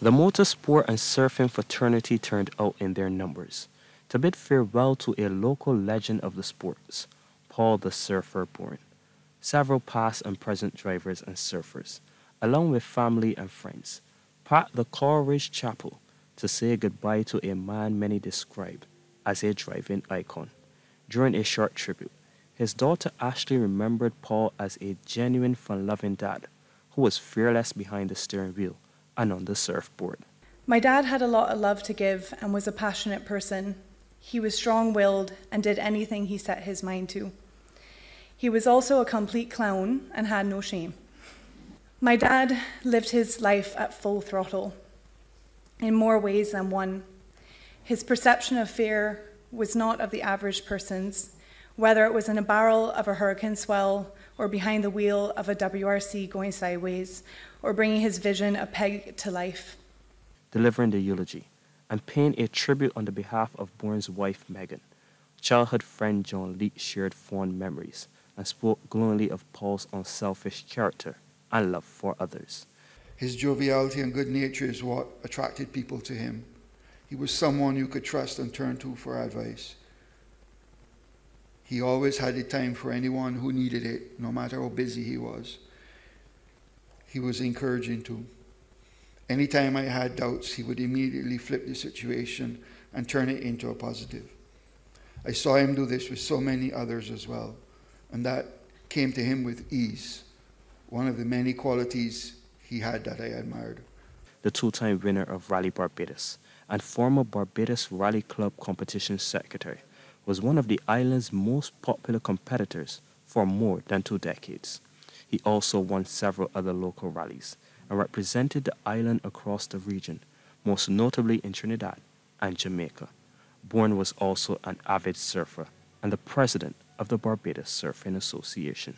The motorsport and surfing fraternity turned out in their numbers to bid farewell to a local legend of the sports, Paul the Surfer Bourne. Several past and present drivers and surfers, along with family and friends, packed the Coral Ridge Chapel to say goodbye to a man many describe as a driving icon. During a short tribute, his daughter Ashley remembered Paul as a genuine, fun-loving dad who was fearless behind the steering wheel and on the surfboard. My dad had a lot of love to give and was a passionate person. He was strong-willed and did anything he set his mind to. He was also a complete clown and had no shame. My dad lived his life at full throttle in more ways than one. His perception of fear was not of the average person's, whether it was in a barrel of a hurricane swell or behind the wheel of a WRC going sideways or bringing his vision of Peg to life. Delivering the eulogy and paying a tribute on the behalf of Bourne's wife, Megan, childhood friend John Lee shared fond memories and spoke glowingly of Paul's unselfish character and love for others. His joviality and good nature is what attracted people to him. He was someone you could trust and turn to for advice. He always had a time for anyone who needed it, no matter how busy he was. He was encouraging too. Anytime I had doubts, he would immediately flip the situation and turn it into a positive. I saw him do this with so many others as well, and that came to him with ease. One of the many qualities he had that I admired. The two-time winner of Rally Barbados and former Barbados Rally Club competition secretary was one of the island's most popular competitors for more than 2 decades. He also won several other local rallies and represented the island across the region, most notably in Trinidad and Jamaica. Bourne was also an avid surfer and the president of the Barbados Surfing Association.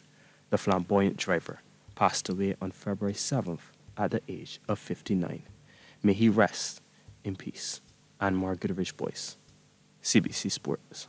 The flamboyant driver passed away on February 7th at the age of 59. May he rest in peace. Anmar Goodridge-Boyce, CBC Sports.